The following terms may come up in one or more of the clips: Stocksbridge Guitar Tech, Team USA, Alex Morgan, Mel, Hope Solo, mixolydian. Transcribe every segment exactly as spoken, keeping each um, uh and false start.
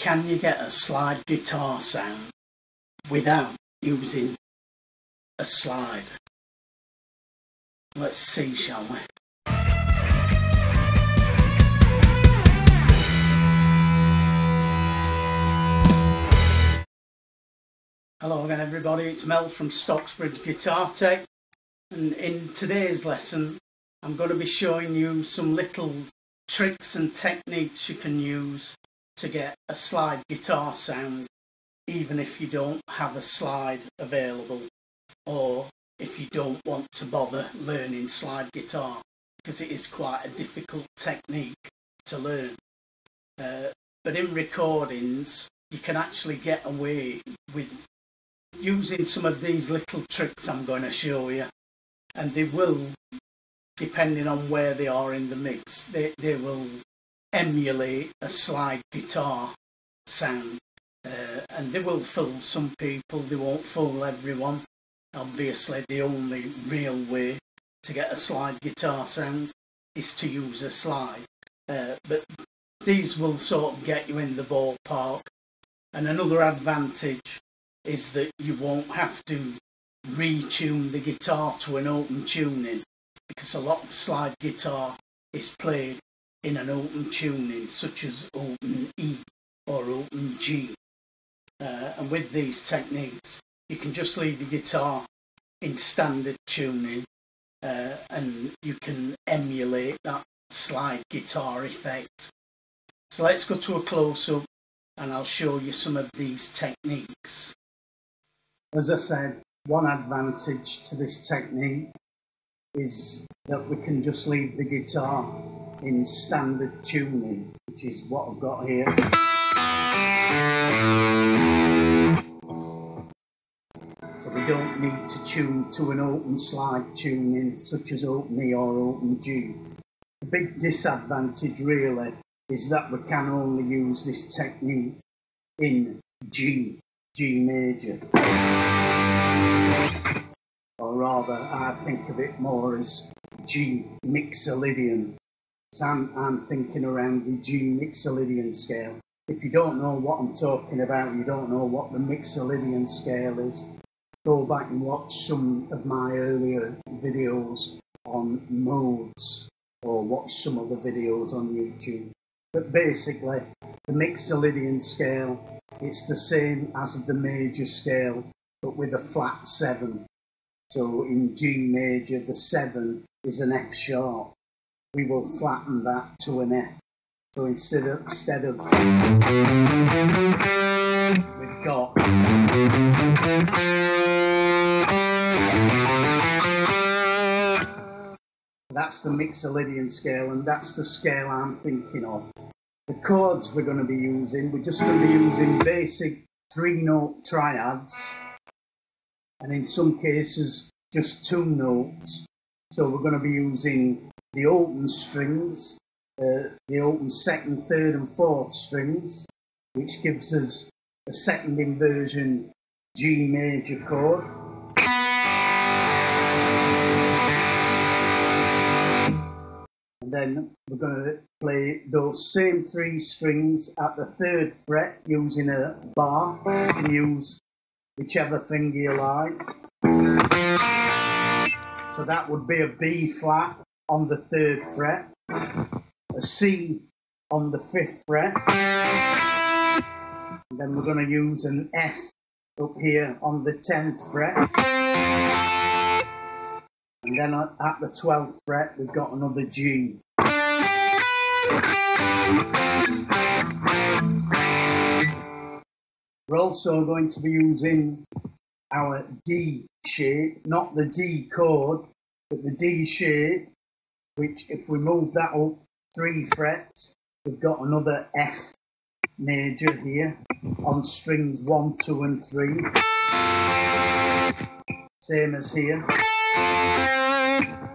can you get a slide guitar sound without using a slide? Let's see, shall we? Hello again everybody, it's Mel from Stocksbridge Guitar Tech, and in today's lesson I'm going to be showing you some little tricks and techniques you can use to get a slide guitar sound even if you don't have a slide available, or if you don't want to bother learning slide guitar, because it is quite a difficult technique to learn. Uh, but in recordings you can actually get away with using some of these little tricks I'm going to show you, and they will, depending on where they are in the mix, they, they will emulate a slide guitar sound, uh, and they will fool some people. They won't fool everyone. Obviously the only real way to get a slide guitar sound is to use a slide, uh, but these will sort of get you in the ballpark. And another advantage is that you won't have to retune the guitar to an open tuning, because a lot of slide guitar is played in an open tuning, such as open E or open G, uh, and with these techniques you can just leave your guitar in standard tuning, uh, and you can emulate that slide guitar effect. So let's go to a close-up and I'll show you some of these techniques. As I said, one advantage to this technique is that we can just leave the guitar in standard tuning, which is what I've got here. So we don't need to tune to an open slide tuning such as open E or open G. The big disadvantage really is that we can only use this technique in G, G major. Or rather, I think of it more as G mixolydian. So I'm, I'm thinking around the G mixolydian scale. If you don't know what I'm talking about, you don't know what the mixolydian scale is, go back and watch some of my earlier videos on modes, or watch some other videos on YouTube. But basically, the mixolydian scale, it's the same as the major scale, but with a flat seven. So in G major, the seven is an F sharp. We will flatten that to an F. So instead of, instead of we've got that's the mixolydian scale, and that's the scale I'm thinking of. The chords we're going to be using, we're just going to be using basic three-note triads, and in some cases just two notes. So we're going to be using the open strings, uh, the open second, third and fourth strings, which gives us a second inversion G major chord. Then we're going to play those same three strings at the third fret using a bar. You can use whichever finger you like. So that would be a B flat on the third fret, a C on the fifth fret, and then we're going to use an F up here on the tenth fret. And then at the twelfth fret, we've got another G. We're also going to be using our D shape, not the D chord, but the D shape, which if we move that up three frets, we've got another F major here on strings one, two, and three. Same as here.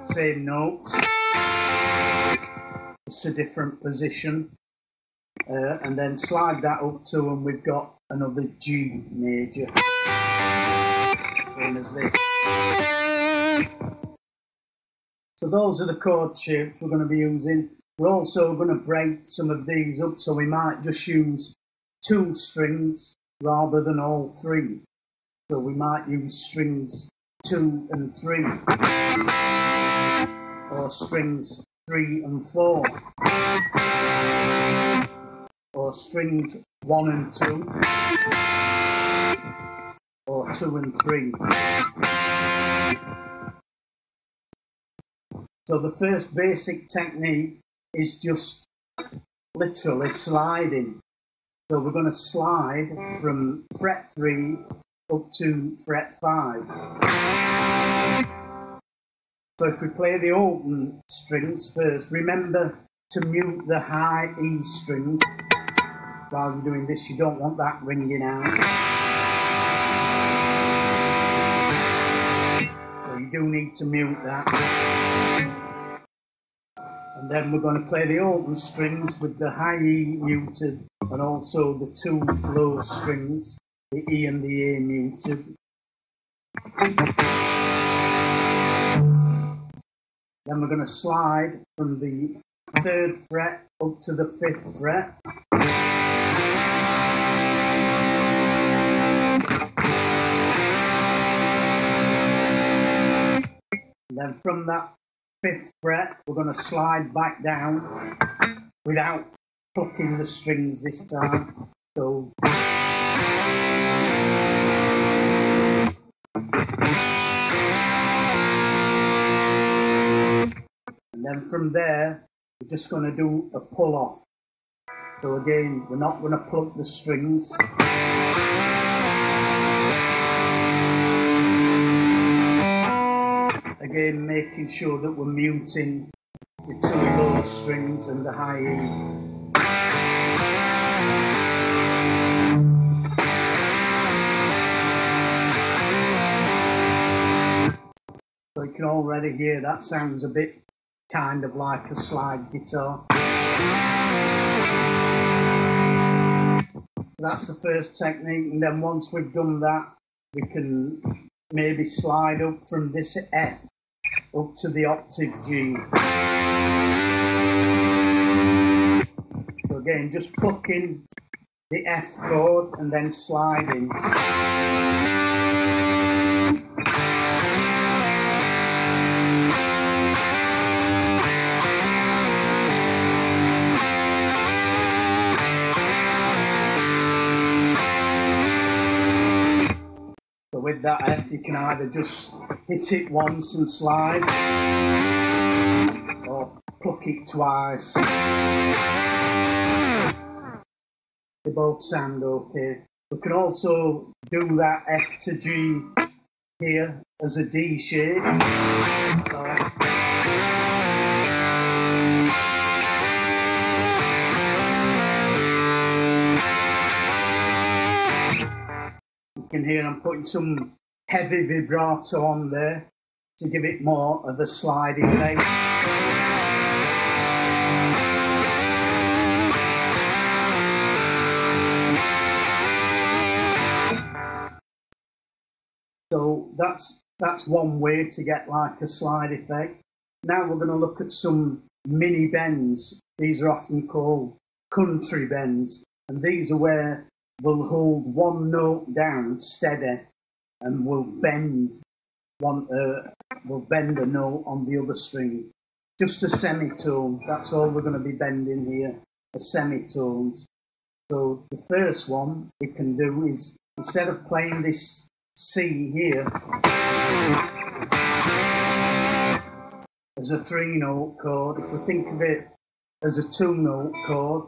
Same notes, just a different position, uh, and then slide that up to, and we've got another G major, same as this. So those are the chord shapes we're going to be using. We're also going to break some of these up, so we might just use two strings rather than all three. So we might use strings two and three, or strings three and four, or strings one and two, or two and three. So the first basic technique is just literally sliding. So we're going to slide from fret three up to fret five. So if we play the open strings first, remember to mute the high E string. While you're doing this, you don't want that ringing out. So you do need to mute that. And then we're going to play the open strings with the high E muted and also the two low strings, the E and the A muted. Then we're going to slide from the third fret up to the fifth fret. And then from that fifth fret, we're going to slide back down without plucking the strings this time. So, and then from there, we're just going to do a pull off. So again, we're not going to pluck the strings. Again, making sure that we're muting the two low strings and the high E. So you can already hear that sounds a bit kind of like a slide guitar. So that's the first technique, and then once we've done that, we can maybe slide up from this F up to the octave G. So again, just plucking the F chord and then sliding. So with that F, you can either just hit it once and slide, or pluck it twice. They both sound okay. We can also do that F to G here as a D shape. Sorry. You can hear I'm putting some heavy vibrato on there to give it more of a sliding effect. So that's that's one way to get like a slide effect. Now we're going to look at some mini bends. These are often called country bends, and these are where we'll hold one note down steady and we'll bend one uh, we'll bend a note on the other string. Just a semitone, that's all we're going to be bending here, a semitones. So the first one we can do is, instead of playing this C here as a three note chord, if we think of it as a two note chord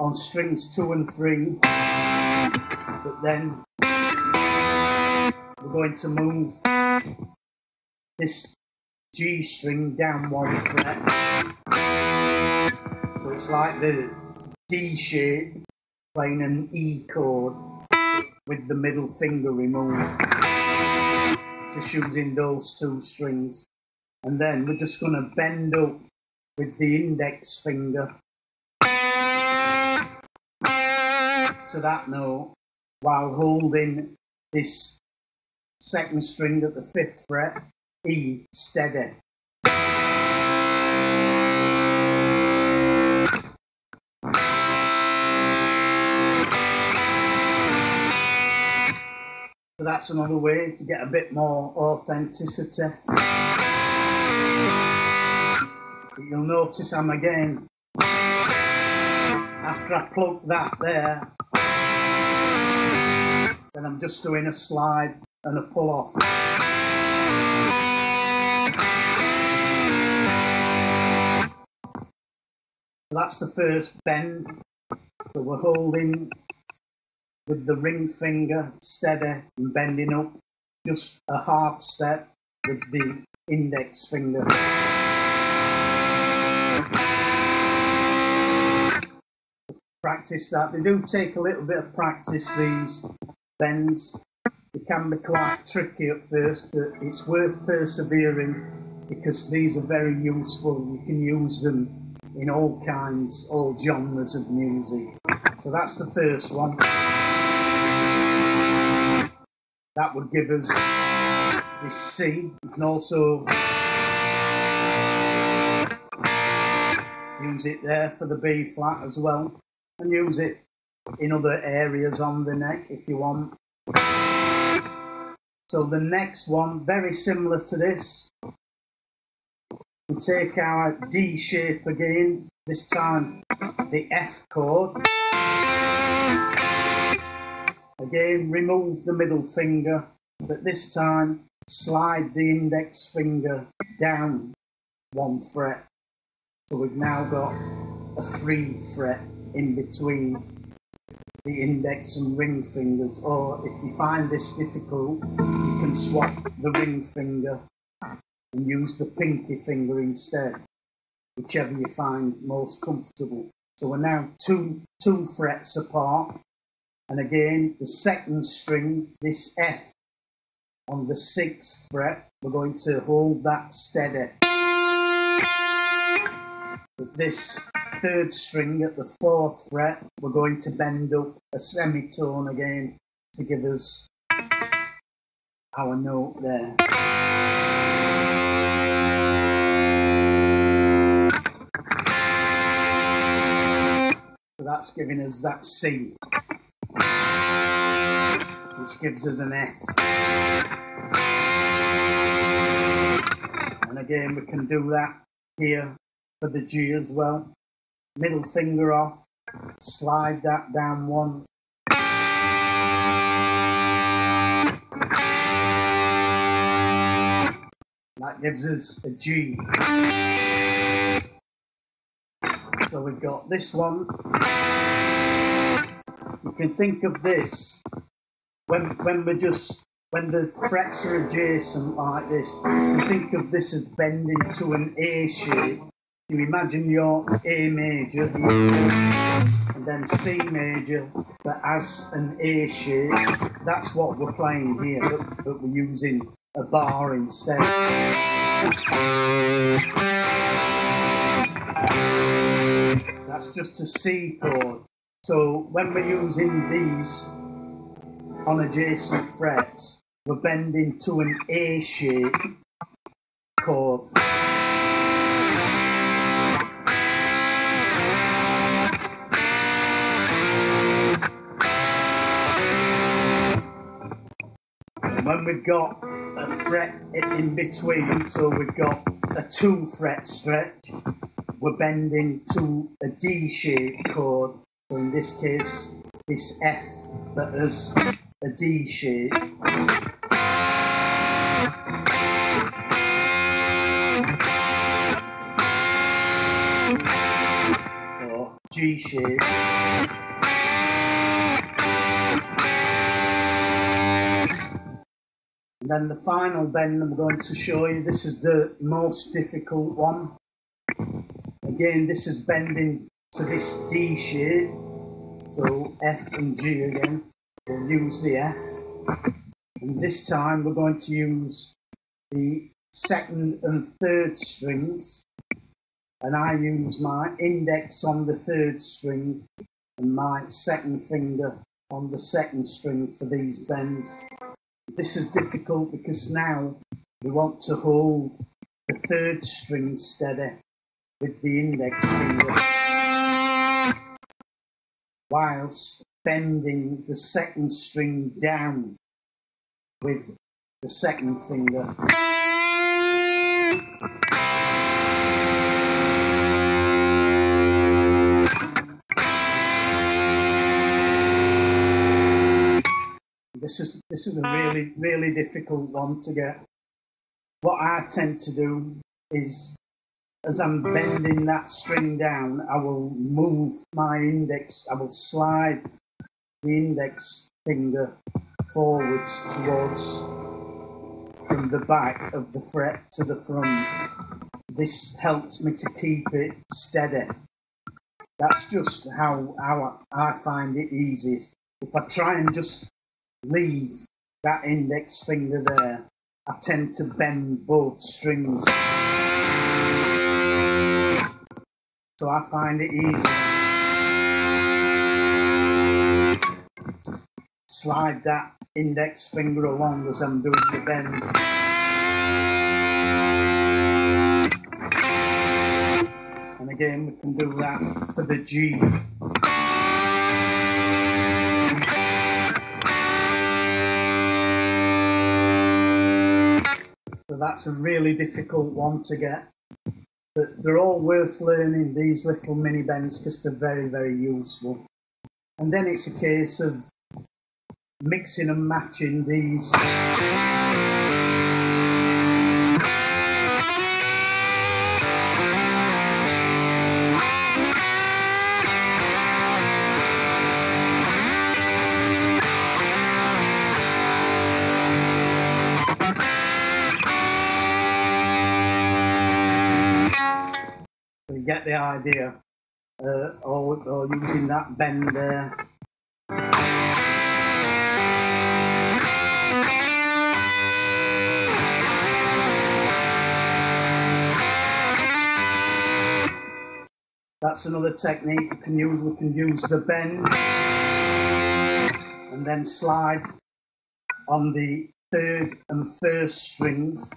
on strings two and three, but then we're going to move this G string down one fret. So it's like the D shape playing an E chord with the middle finger removed. Just using those two strings. And then we're just going to bend up with the index finger to that note while holding this second string at the fifth fret, E, steady. So that's another way to get a bit more authenticity. But you'll notice I'm again, after I plug that there, then I'm just doing a slide and a pull off. That's the first bend. So we're holding with the ring finger steady and bending up just a half step with the index finger. Practice that. They do take a little bit of practice, these bends. They can be quite tricky at first, but it's worth persevering because these are very useful. You can use them in all kinds, all genres of music. So that's the first one. That would give us this C. You can also use it there for the B flat as well, and use it in other areas on the neck if you want. So the next one, very similar to this, we take our D shape again, this time the F chord. Again, remove the middle finger, but this time slide the index finger down one fret. So we've now got a free fret in between the index and ring fingers, or if you find this difficult, you can swap the ring finger and use the pinky finger instead, whichever you find most comfortable. So we're now two, two frets apart, and again, the second string, this F on the sixth fret, we're going to hold that steady. But this third string at the fourth fret, we're going to bend up a semitone again to give us our note there. So that's giving us that C, which gives us an F. And again, we can do that here for the G as well. Middle finger off, slide that down one. That gives us a G. So we've got this one. You can think of this when when we're just when the frets are adjacent like this. You can think of this as bending to an A shape. You imagine your A major and then C major that has an A shape. That's what we're playing here, but, but we're using a bar instead. That's just a C chord. So when we're using these on adjacent frets, we're bending to an A shape chord. When we've got a fret in between, so we've got a two fret stretch, we're bending to a D shaped chord. So in this case, this F that has a D shape. Or G shape. Then the final bend I'm going to show you, this is the most difficult one. Again, this is bending to this D shape, so F and G again. We'll use the F, and this time we're going to use the second and third strings, and I use my index on the third string and my second finger on the second string for these bends. This is difficult because now we want to hold the third string steady with the index finger whilst bending the second string down with the second finger. This is, this is a really, really difficult one to get. What I tend to do is, as I'm bending that string down, I will move my index, I will slide the index finger forwards towards, from the back of the fret to the front. This helps me to keep it steady. That's just how, how I find it easiest. If I try and just leave that index finger there, I tend to bend both strings. So I find it easy. Slide that index finger along as I'm doing the bend. And again, we can do that for the G. So that's a really difficult one to get. But they're all worth learning, these little mini bends, because they're very, very useful. And then it's a case of mixing and matching these. Get the idea, uh, or, or using that bend there. That's another technique we can use. We can use the bend and then slide on the third and first strings.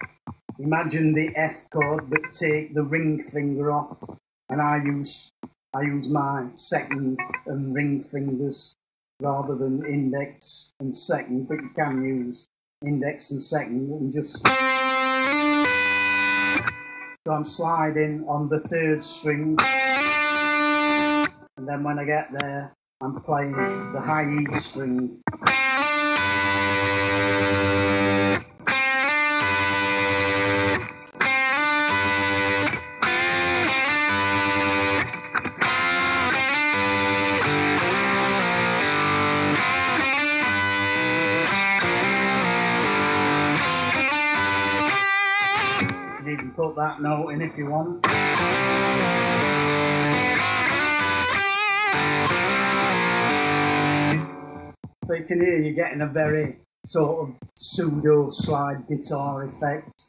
Imagine the F chord, but take the ring finger off. And I use, I use my second and ring fingers rather than index and second, but you can use index and second and just... So I'm sliding on the third string, and then when I get there, I'm playing the high E string. Put that note in if you want. So you can hear you're getting a very sort of pseudo slide guitar effect.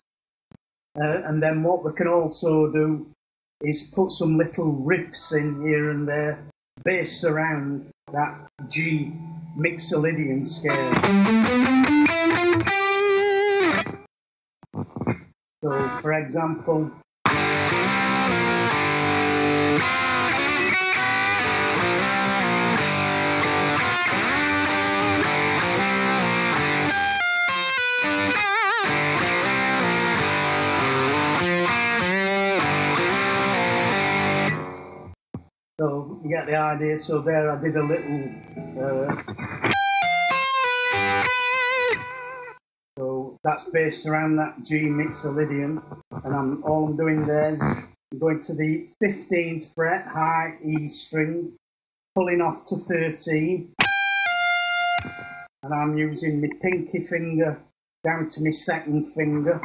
Uh, and then what we can also do is put some little riffs in here and there based around that G mixolydian scale. So, for example, so you get the idea. So there, I did a little. Uh, That's based around that G mixolydian, and I'm, all I'm doing there is I'm going to the fifteenth fret, high E string, pulling off to thirteen, and I'm using my pinky finger down to my second finger.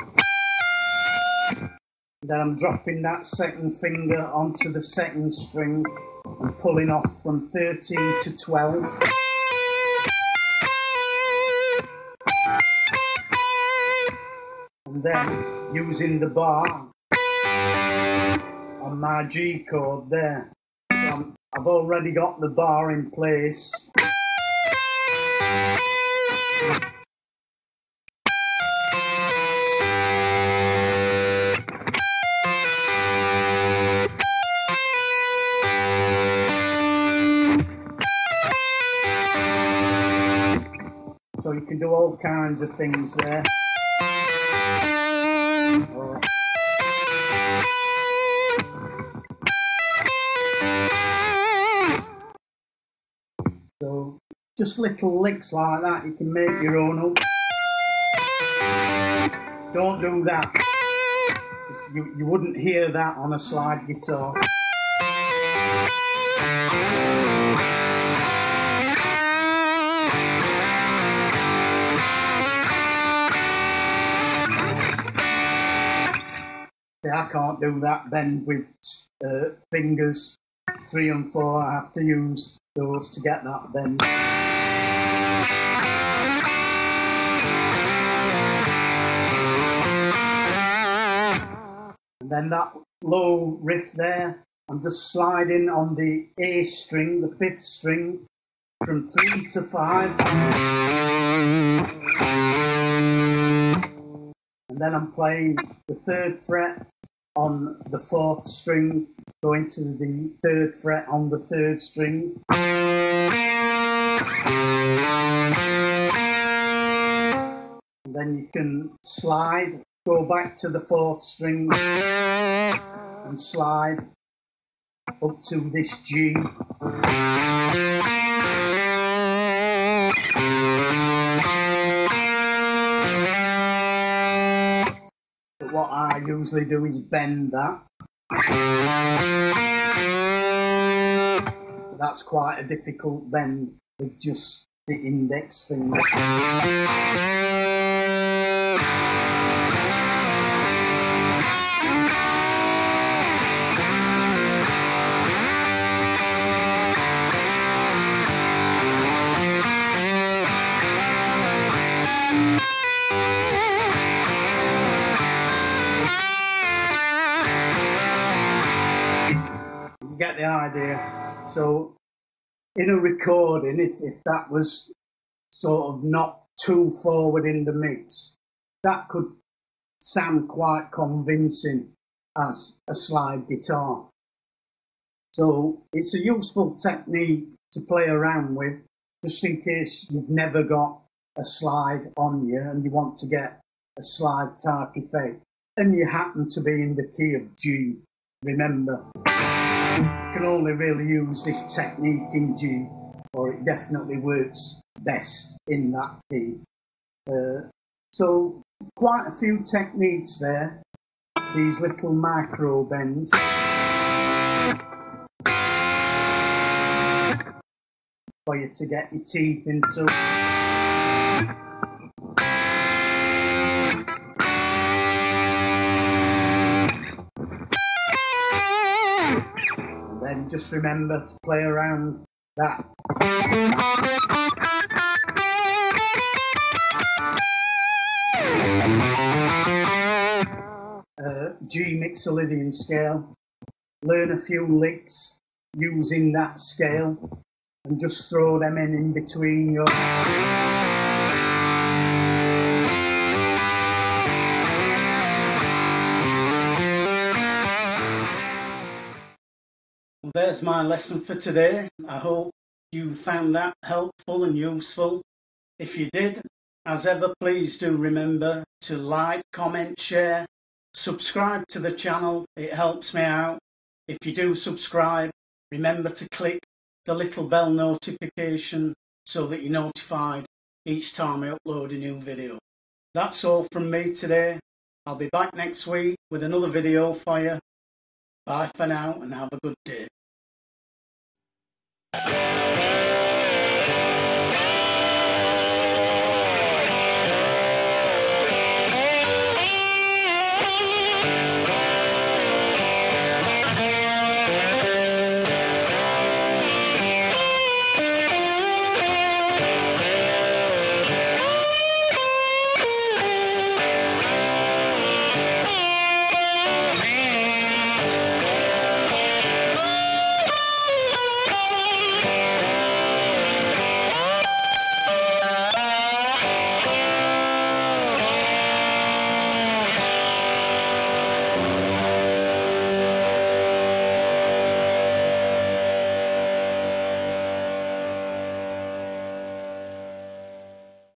Then I'm dropping that second finger onto the second string and pulling off from thirteen to twelve. And then using the bar on my G chord there. So I'm, I've already got the bar in place. So you can do all kinds of things there. Or so just little licks like that, you can make your own up. Don't do that. You, you wouldn't hear that on a slide guitar. See, I can't do that then with uh, fingers three and four. I have to use those to get that then. And then that low riff there, I'm just sliding on the A string, the fifth string, from three to five. And then I'm playing the third fret on the fourth string, going to the third fret on the third string. And then you can slide, go back to the fourth string and slide up to this G. But what I usually do is bend that. That's quite a difficult bend with just the index finger. Get the idea. So in a recording, if, if that was sort of not too forward in the mix, that could sound quite convincing as a slide guitar. So it's a useful technique to play around with, just in case you've never got a slide on you and you want to get a slide type effect and you happen to be in the key of G. Remember, you can only really use this technique in G, or it definitely works best in that key. Uh, so quite a few techniques there, these little micro bends. For you to get your teeth into. And just remember to play around that. Uh, G Mixolydian scale. Learn a few licks using that scale and just throw them in in between your... There's my lesson for today. I hope you found that helpful and useful. If you did, as ever, please do remember to like, comment, share, subscribe to the channel. It helps me out. If you do subscribe, remember to click the little bell notification so that you're notified each time I upload a new video. That's all from me today. I'll be back next week with another video for you. Bye for now and have a good day.